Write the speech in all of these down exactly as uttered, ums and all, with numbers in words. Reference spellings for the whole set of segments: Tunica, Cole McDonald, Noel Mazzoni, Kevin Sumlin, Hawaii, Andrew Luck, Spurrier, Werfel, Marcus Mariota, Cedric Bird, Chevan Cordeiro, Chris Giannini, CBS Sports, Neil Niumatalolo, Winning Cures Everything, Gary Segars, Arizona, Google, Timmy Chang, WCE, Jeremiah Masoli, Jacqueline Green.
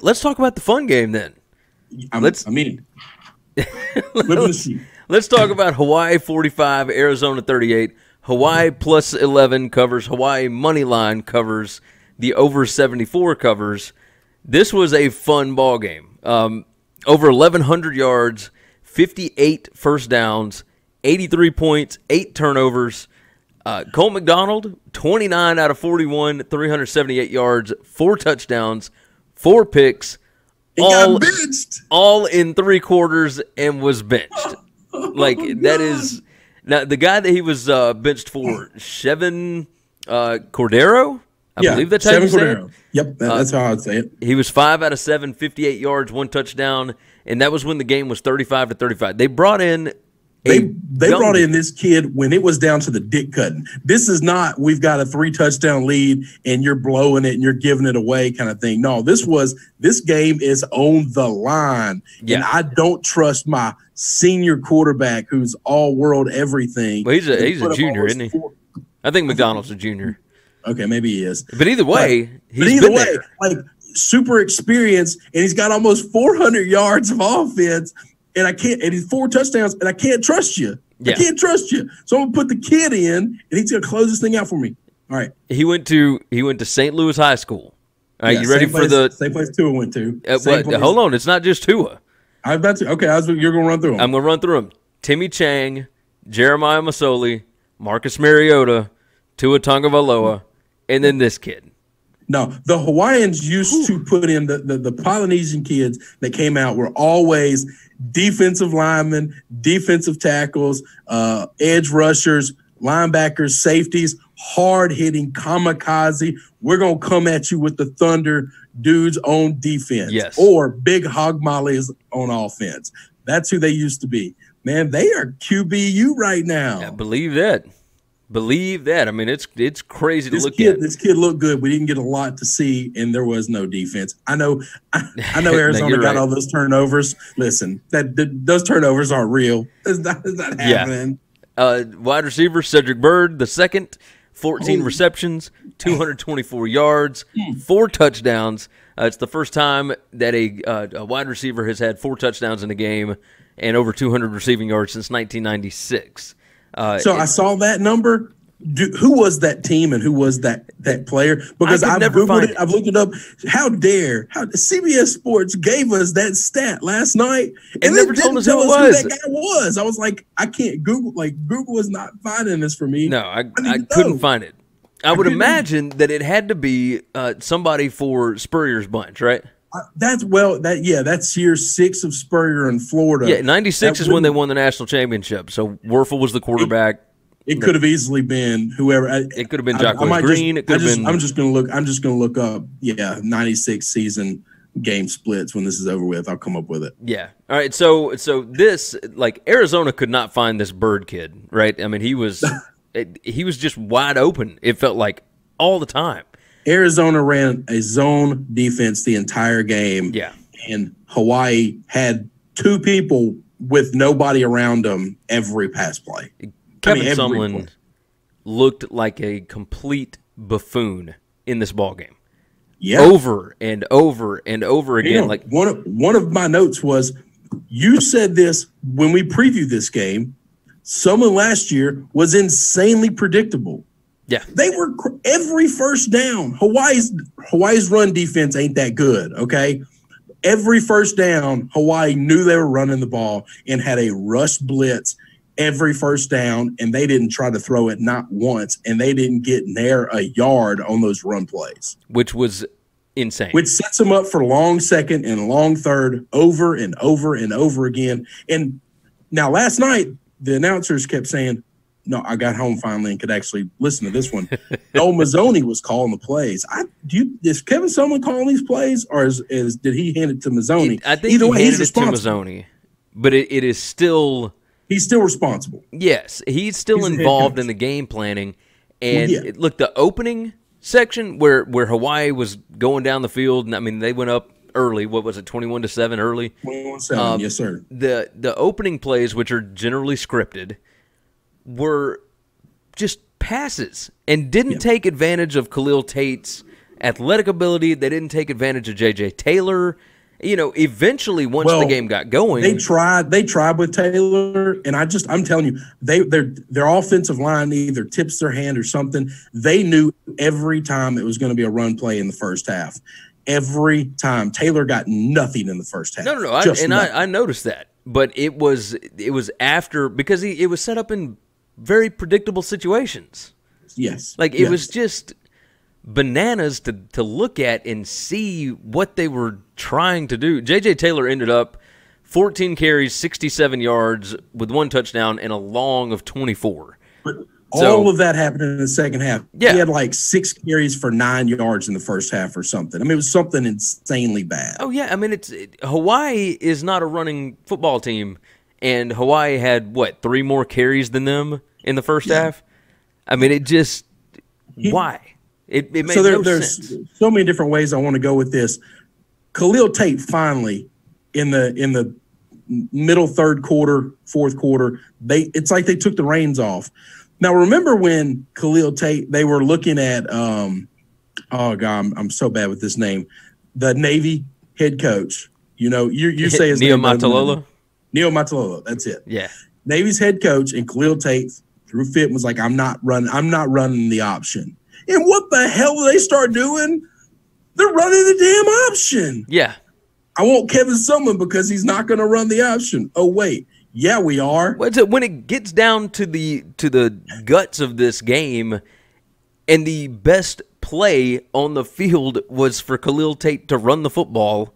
Let's talk about the fun game then. I'm, let's, I'm in. let's, let's talk about Hawaii forty-five, Arizona thirty-eight. Hawaii plus eleven covers. Hawaii money line covers. The over seventy-four covers. This was a fun ball game. Um, over eleven hundred yards, fifty-eight first downs, eighty-three points, eight turnovers. Uh, Cole McDonald, twenty-nine out of forty-one, three hundred seventy-eight yards, four touchdowns, four picks. He all, got benched. All in three quarters and was benched. Oh, like, oh that God. is – now the guy that he was uh, benched for, Chevan uh, Cordeiro, I yeah, believe that's how you say it. Yep, that, that's uh, how I would say it. He was five out of seven, fifty-eight yards, one touchdown, and that was when the game was thirty-five to thirty-five. They brought in – They they young. brought in this kid when it was down to the dick cutting. This is not we've got a three touchdown lead and you're blowing it and you're giving it away kind of thing. No, this was this game is on the line. Yeah. And I don't trust my senior quarterback who's all world everything. Well, he's a he's a junior, isn't he? Four. I think McDonald's a junior. Okay, maybe he is. But either way, like, he's but either been way, there. like super experienced, and he's got almost four hundred yards of offense. And I can't, and he's four touchdowns, and I can't trust you. Yeah. I can't trust you. So I'm gonna put the kid in, and he's gonna close this thing out for me. All right. He went to he went to Saint Louis High School. All right, yeah, you ready for place, the same place Tua went to? Uh, well, hold on, it's not just Tua. I was about to. Okay, I was, you're gonna run through them. I'm gonna run through them. Timmy Chang, Jeremiah Masoli, Marcus Mariota, Tua Tagovailoa, and then this kid. No, the Hawaiians used Ooh. to put in the, the, the Polynesian kids that came out were always defensive linemen, defensive tackles, uh, edge rushers, linebackers, safeties, hard-hitting kamikaze. We're going to come at you with the thunder dudes on defense. Yes. Or big hog mollies on offense. That's who they used to be. Man, they are Q B U right now. I believe that. Believe that. I mean, it's it's crazy to this look kid, at. This kid looked good. We didn't get a lot to see, and there was no defense. I know, I, I know Arizona no, got right. all those turnovers. Listen, that th those turnovers aren't real. It's not, it's not happening. Yeah. Uh, wide receiver Cedric Bird, the second, fourteen oh. receptions, two hundred twenty-four yards, four touchdowns. Uh, it's the first time that a, uh, a wide receiver has had four touchdowns in a game and over two hundred receiving yards since nineteen ninety-six. Uh, so it, I saw that number. Do, who was that team and who was that that player? Because I've Googled it, it. I've looked it up. How dare? How C B S Sports gave us that stat last night and, and never told us, tell who, us was. who that guy was. I was like, I can't Google. Like Google is not finding this for me. No, I, I, I couldn't find it. I, I would imagine that it had to be uh, somebody for Spurrier's bunch, right? Uh, that's well, that yeah, that's year six of Spurrier in Florida. Yeah, ninety-six is when they won the national championship. So Werfel was the quarterback. It, it could have easily been whoever. I, it could have been Jacqueline Green. Just, it could have been. I'm just gonna look. I'm just gonna look up. Yeah, ninety-six season game splits. When this is over with, I'll come up with it. Yeah. All right. So so this like Arizona could not find this Bird kid, right? I mean, he was it, he was just wide open. It felt like all the time. Arizona ran a zone defense the entire game. Yeah. And Hawaii had two people with nobody around them every pass play. Kevin I mean, Sumlin looked like a complete buffoon in this ballgame. Yeah. Over and over and over again. You know, like one of, one of my notes was, you said this when we previewed this game, Sumlin last year was insanely predictable. Yeah, they were every first down. Hawaii's Hawaii's run defense ain't that good. Okay, every first down, Hawaii knew they were running the ball and had a rush blitz every first down, and they didn't try to throw it not once, and they didn't get near a yard on those run plays, which was insane. Which sets them up for long second and long third over and over and over again. And now last night, the announcers kept saying, no, I got home finally and could actually listen to this one. Noel Mazzoni was calling the plays. I do you, is Kevin Sumlin calling these plays, or is, is did he hand it to Mazzoni? It, I think Either he way, handed he's it to Mazzoni, but it, it is still he's still responsible. Yes, he's still he's involved in the game planning. And yeah. it, look, the opening section where where Hawaii was going down the field, and I mean they went up early. What was it, twenty-one to seven early? Twenty-one to seven. Um, yes, sir. The the opening plays, which are generally scripted, were just passes and didn't yeah. take advantage of Khalil Tate's athletic ability. They didn't take advantage of J J Taylor. You know, eventually once well, the game got going, they tried. They tried with Taylor, and I just I'm telling you, they their their offensive line either tips their hand or something. They knew every time it was going to be a run play in the first half. Every time Taylor got nothing in the first half. No, no, no, I, and I, I noticed that, but it was it was after because he, it was set up in very predictable situations. Yes, like it yes. was just. bananas to, to look at and see what they were trying to do. J J Taylor ended up fourteen carries, sixty-seven yards with one touchdown and a long of twenty-four. But so, all of that happened in the second half. Yeah. He had like six carries for nine yards in the first half or something. I mean, it was something insanely bad. Oh, yeah. I mean, it's it, Hawaii is not a running football team, and Hawaii had, what, three more carries than them in the first yeah. half? I mean, it just – why? It, it made so there, no there's sense. So many different ways I want to go with this. Khalil Tate finally in the in the middle third quarter, fourth quarter, they it's like they took the reins off. Now remember when Khalil Tate they were looking at um, oh god I'm, I'm so bad with this name, the Navy head coach. You know you you say his Neil name Niumatalolo. Neil Niumatalolo, that's it. Yeah, Navy's head coach, and Khalil Tate threw fit and was like, I'm not running I'm not running the option. And what the hell do they start doing? They're running the damn option. Yeah. I want Kevin Sumlin because he's not going to run the option. Oh, wait. Yeah, we are. When it gets down to the to the guts of this game, and the best play on the field was for Khalil Tate to run the football.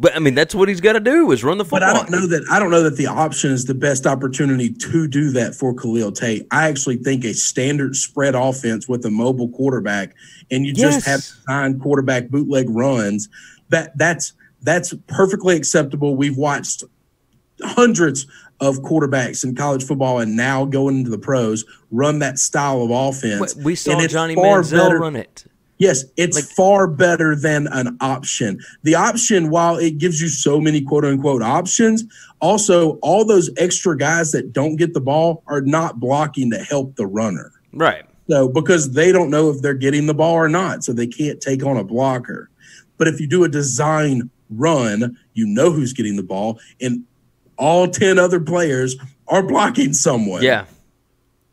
But I mean, that's what he's got to do is run the football. But I don't know that I don't know that the option is the best opportunity to do that for Khalil Tate. I actually think a standard spread offense with a mobile quarterback, and you yes. just have nine quarterback bootleg runs. That that's that's perfectly acceptable. We've watched hundreds of quarterbacks in college football and now going into the pros run that style of offense. We saw Johnny Manziel run it. Yes, it's like, far better than an option. The option, while it gives you so many quote-unquote options, also all those extra guys that don't get the ball are not blocking to help the runner. Right. So because they don't know if they're getting the ball or not, so they can't take on a blocker. But if you do a design run, you know who's getting the ball, and all ten other players are blocking someone. Yeah.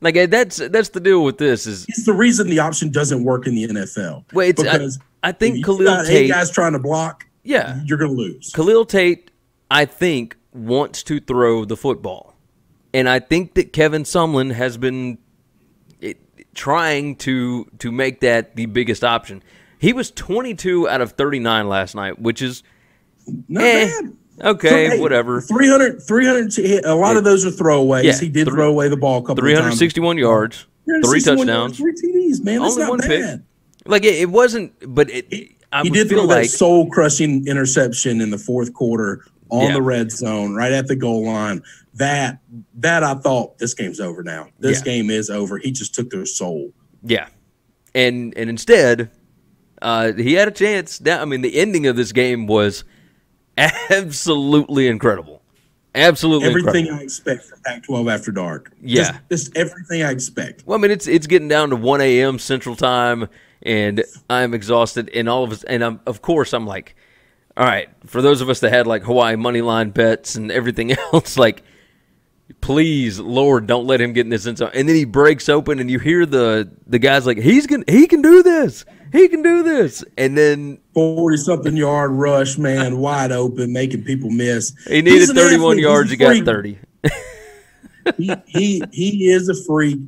Like that's that's the deal with this is it's the reason the option doesn't work in the N F L. Well, it's, because I, I think if Khalil got Tate eight guys trying to block. Yeah, you're going to lose. Khalil Tate, I think, wants to throw the football, and I think that Kevin Sumlin has been it, trying to to make that the biggest option. He was twenty-two out of thirty-nine last night, which is not eh. bad. Okay, so, hey, whatever. three hundred, three hundred, a lot yeah. of those are throwaways. Yeah, he did throw away the ball a couple three hundred sixty-one of times. yards, three touchdowns. Yards, three T Ds, man. That's not bad. Pick. Like, it, it wasn't, but it, it, I he did feel throw like, that soul-crushing interception in the fourth quarter on yeah. the red zone, right at the goal line. That, that I thought, this game's over now. This yeah. game is over. He just took their soul. Yeah. And, and instead, uh, he had a chance. Now, I mean, the ending of this game was – absolutely incredible. Absolutely everything incredible. I expect from Pac twelve After Dark. Yeah. Just, just everything I expect. Well, I mean, it's it's getting down to one A M Central Time, and I'm exhausted, and all of us, and I'm, of course I'm like, all right, for those of us that had like Hawaii money line bets and everything else, like, please, Lord, don't let him get in this end zone. And then he breaks open, and you hear the the guys like, he's gonna, he can do this. He can do this. And then forty-something yard rush, man, wide open, making people miss. He needed thirty-one yards. He got thirty. he, he he is a freak.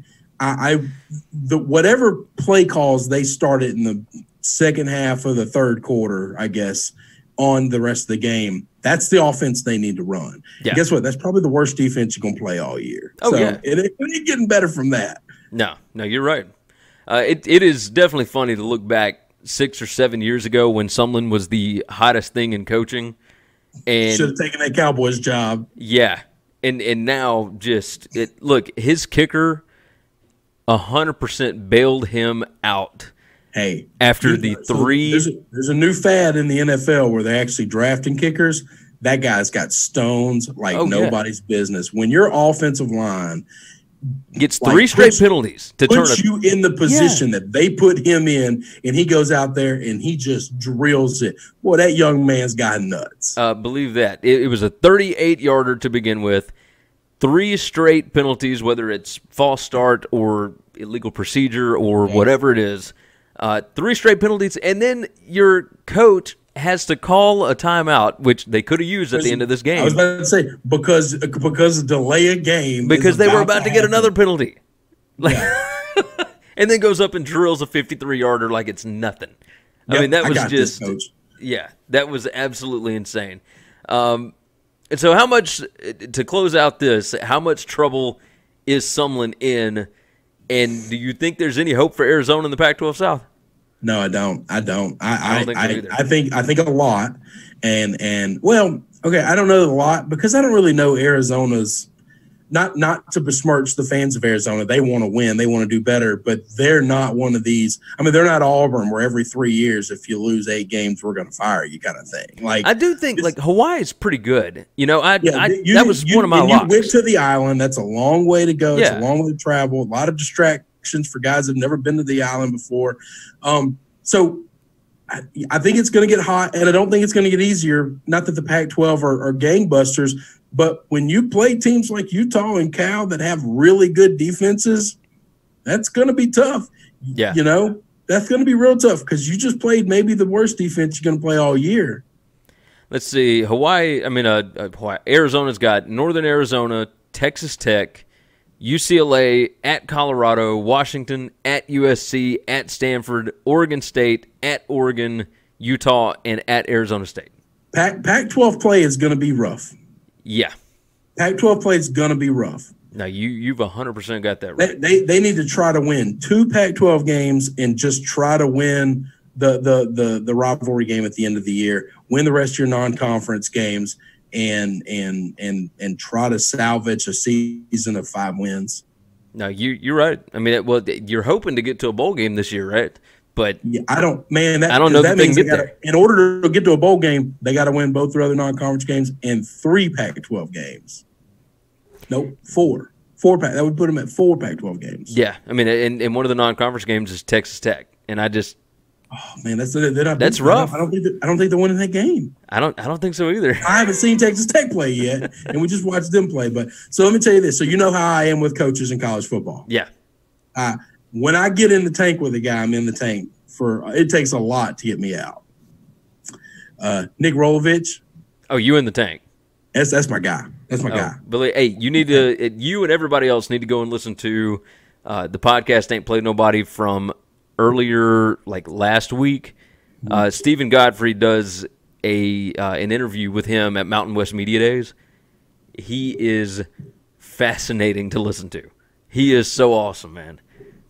I, I the whatever play calls they started in the second half of the third quarter, I guess, on the rest of the game, that's the offense they need to run. Yeah. Guess what? That's probably the worst defense you're going to play all year. Oh, so, yeah. It, it ain't getting better from that. No, no, you're right. Uh, it it is definitely funny to look back six or seven years ago when Sumlin was the hottest thing in coaching, and should have taken that Cowboys job. Yeah, and and now just it, look, his kicker, a hundred percent bailed him out. Hey, after the know, three, there's a, there's a new fad in the N F L where they're actually drafting kickers. That guy's got stones like oh, nobody's yeah. business. When your offensive line gets three like, straight puts, penalties to turn it. You in the position yeah. that they put him in, and he goes out there and he just drills it. Boy, that young man's got nuts. Uh, believe that. It, it was a thirty-eight yarder to begin with. Three straight penalties, whether it's false start or illegal procedure or okay. whatever it is. Uh, three straight penalties, and then your coach has to call a timeout, which they could have used at the end of this game. I was about to say, because because delay a game. Because they were about to get another penalty. Like, yeah. And then goes up and drills a fifty-three yarder like it's nothing. Yep, I mean, that was just, yeah, that was absolutely insane. Um, and so how much, to close out this, how much trouble is Sumlin in, and do you think there's any hope for Arizona in the Pac twelve South? No, I don't. I don't. I I don't I, think, I, I think I think a lot, and and well, okay. I don't know a lot because I don't really know Arizona's. Not not to besmirch the fans of Arizona. They want to win. They want to do better, but they're not one of these. I mean, they're not Auburn, where every three years, if you lose eight games, we're going to fire you, kind of thing. Like I do think, like Hawaii is pretty good. You know, I, yeah, I you, that was you, one of my. And you went to the island. That's a long way to go. Yeah. It's a long way to travel. A lot of distractions for guys who've never been to the island before. Um, so I, I think it's going to get hot, and I don't think it's going to get easier. Not that the Pac twelve are, are gangbusters, but when you play teams like Utah and Cal that have really good defenses, that's going to be tough. Yeah. You know, that's going to be real tough because you just played maybe the worst defense you're going to play all year. Let's see. Hawaii, I mean, uh, Hawaii, Arizona's got Northern Arizona, Texas Tech, U C L A, at Colorado, Washington, at U S C, at Stanford, Oregon State, at Oregon, Utah, and at Arizona State. Pac- Pac twelve play is going to be rough. Yeah. Pac twelve play is going to be rough. Now, you, you've one hundred percent got that right. They, they, they need to try to win two Pac twelve games and just try to win the, the, the, the rivalry game at the end of the year, win the rest of your non-conference games, and and and and try to salvage a season of five wins. No, you you're right. I mean, well, you're hoping to get to a bowl game this year, right? But yeah, I don't, man. That, I don't know that means they get gotta, there. In order to get to a bowl game, they got to win both their other non-conference games and three Pac twelve games. Nope, four, four Pac. That would put them at four Pac twelve games. Yeah, I mean, and, and one of the non-conference games is Texas Tech, and I just. Oh man, that's they're not, that's they're rough. Not, I don't think they're, I don't think they're winning that game. I don't I don't think so either. I haven't seen Texas Tech play yet, and we just watched them play. But so let me tell you this. So you know how I am with coaches in college football. Yeah. Uh, when I get in the tank with a guy, I'm in the tank for. It takes a lot to get me out. Uh, Nick Rolovich. Oh, you in the tank? That's that's my guy. That's my oh, guy. Billy, hey, you need to. You and everybody else need to go and listen to uh, the podcast. Ain't Played Nobody from. Earlier, like last week, uh, Stephen Godfrey does a uh, an interview with him at Mountain West Media Days. He is fascinating to listen to. He is so awesome, man.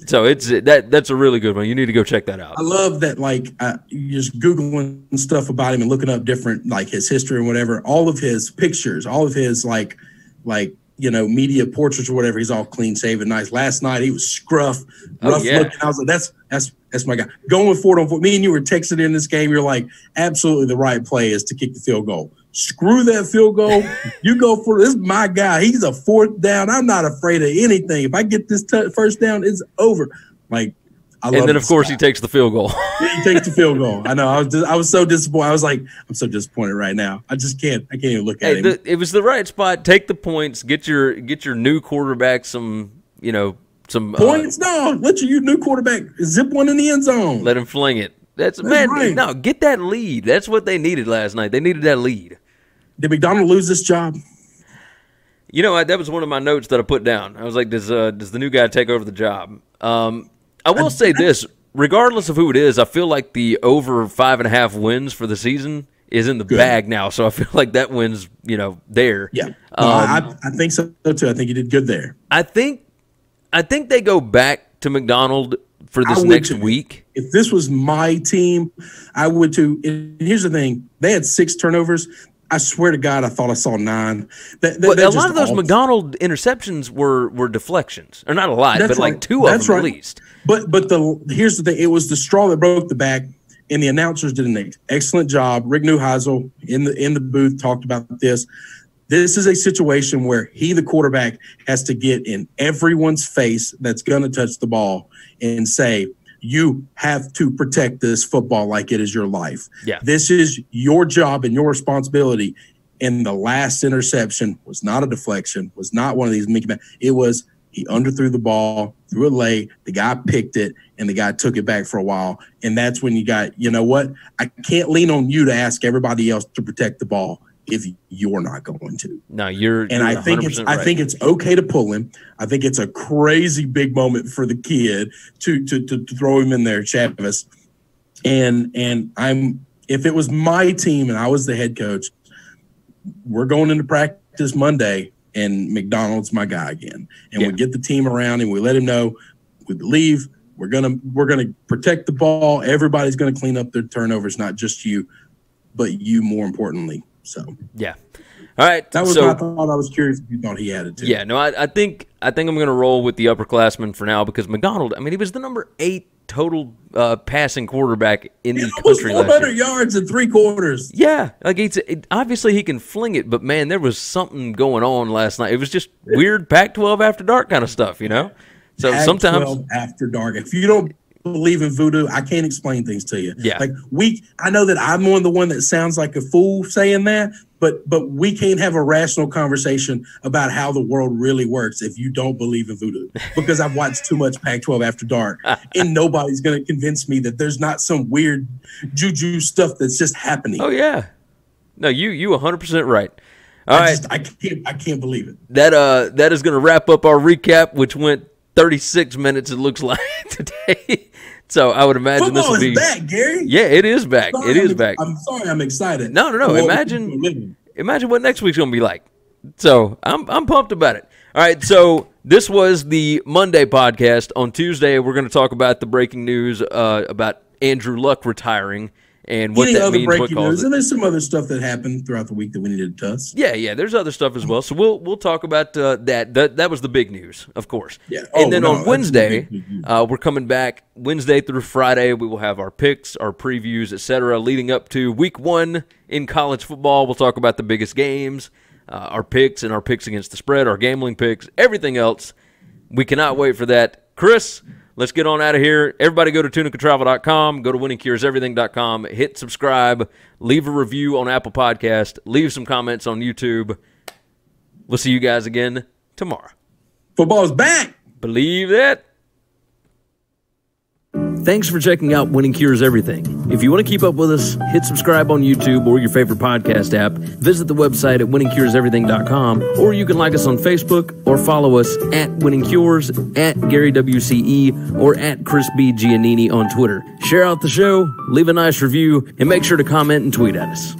So it's that that's a really good one. You need to go check that out. I love that, like uh, you're just googling stuff about him and looking up different, like his history and whatever. All of his pictures, all of his like like. you know, media portraits or whatever. He's all clean shaven, nice. Last night he was scruff, rough oh, yeah. looking. I was like, that's that's that's my guy. Going forward on four. Me and you were texting in this game. You're like, absolutely the right play is to kick the field goal. Screw that field goal. You go for this. Is my guy. He's a fourth down. I'm not afraid of anything. If I get this t first down, it's over. Like, I love. And then of course guy. he takes the field goal. yeah, he takes the field goal. I know. I was just, I was so disappointed. I was like, I'm so disappointed right now. I just can't. I can't even look at hey, him. The, it was the right spot. Take the points. Get your get your new quarterback some. You know some points. Uh, no, let your new quarterback zip one in the end zone. Let him fling it. That's, That's man. Right. No, get that lead. That's what they needed last night. They needed that lead. Did McDonald lose this job? You know, I, that was one of my notes that I put down. I was like, does uh, does the new guy take over the job? Um, I will say this, regardless of who it is, I feel like the over five and a half wins for the season is in the Good. bag now, so I feel like that win's, you know, there. Yeah, no, um, I, I think so, too. I think you did good there. I think I think they go back to McDonald for this next too. week. If this was my team, I would, too. And here's the thing. They had six turnovers. I swear to God, I thought I saw nine. That, that, well, a lot of those awful. McDonald interceptions were were deflections, or not a lot, That's but right. like two That's of them right. at least. But but the here's the thing: it was the straw that broke the back, and the announcers did an excellent job. Rick Neuheisel in the in the booth talked about this. This is a situation where he, the quarterback, has to get in everyone's face that's going to touch the ball and say, you have to protect this football like it is your life. Yeah. This is your job and your responsibility. And the last interception was not a deflection, was not one of these Mickey Mouse. It was he underthrew the ball, threw it late, the guy picked it, and the guy took it back for a while. And that's when you got, you know what, I can't lean on you to ask everybody else to protect the ball if you're not going to. No, you're and you're I think it's right. I think it's okay to pull him. I think it's a crazy big moment for the kid to to to, to throw him in there, Chavis. And and I'm if it was my team and I was the head coach, we're going into practice Monday and McDonald's my guy again. And yeah. we get the team around and we let him know we believe we're gonna we're gonna protect the ball. Everybody's gonna clean up their turnovers, not just you, but you more importantly. So yeah, all right. That was so, my thought. I was curious if you thought he had it too. Yeah, no, I, I think I think I'm going to roll with the upperclassmen for now because McDonald. I mean, he was the number eight total uh, passing quarterback in he the country last year. Almost four hundred yards in three quarters. Yeah, like it's it, obviously he can fling it, but man, there was something going on last night. It was just weird Pac twelve after dark kind of stuff, you know. So Pac twelve sometimes after dark, if you don't believe in voodoo, I can't explain things to you. Yeah, like we, I know that I'm one of the one that sounds like a fool saying that, but but we can't have a rational conversation about how the world really works if you don't believe in voodoo. Because I've watched too much Pac twelve After Dark, and nobody's going to convince me that there's not some weird juju stuff that's just happening. Oh yeah, no, you you one hundred percent right. All I right, just, I can't I can't believe it. That uh that is going to wrap up our recap, which went thirty-six minutes. It looks like today. So I would imagine football this would be is back, Gary. Yeah, it is back. Sorry, it is I'm, back. I'm sorry, I'm excited. No, no, no. Imagine, imagine what next week's gonna be like. So I'm, I'm pumped about it. All right. So this was the Monday podcast. On Tuesday, we're gonna talk about the breaking news uh, about Andrew Luck retiring and what Any that other means. Breaking what news, and there's some other stuff that happened throughout the week that we needed to touch. Yeah, yeah. There's other stuff as well. So we'll we'll talk about uh, that. That that was the big news, of course. Yeah. Oh, and then no, on Wednesday, uh, we're coming back. Wednesday through Friday, we will have our picks, our previews, et cetera, leading up to week one in college football. We'll talk about the biggest games, uh, our picks and our picks against the spread, our gambling picks, everything else. We cannot wait for that. Chris, let's get on out of here. Everybody go to tunica travel dot com, go to winning cures everything dot com, hit subscribe, leave a review on Apple Podcast, leave some comments on YouTube. We'll see you guys again tomorrow. Football's back. Believe that. Thanks for checking out Winning Cures Everything. If you want to keep up with us, hit subscribe on YouTube or your favorite podcast app. Visit the website at winning cures everything dot com, or you can like us on Facebook or follow us at Winning Cures, at Gary W C E, or at Chris B. Giannini on Twitter. Share out the show, leave a nice review, and make sure to comment and tweet at us.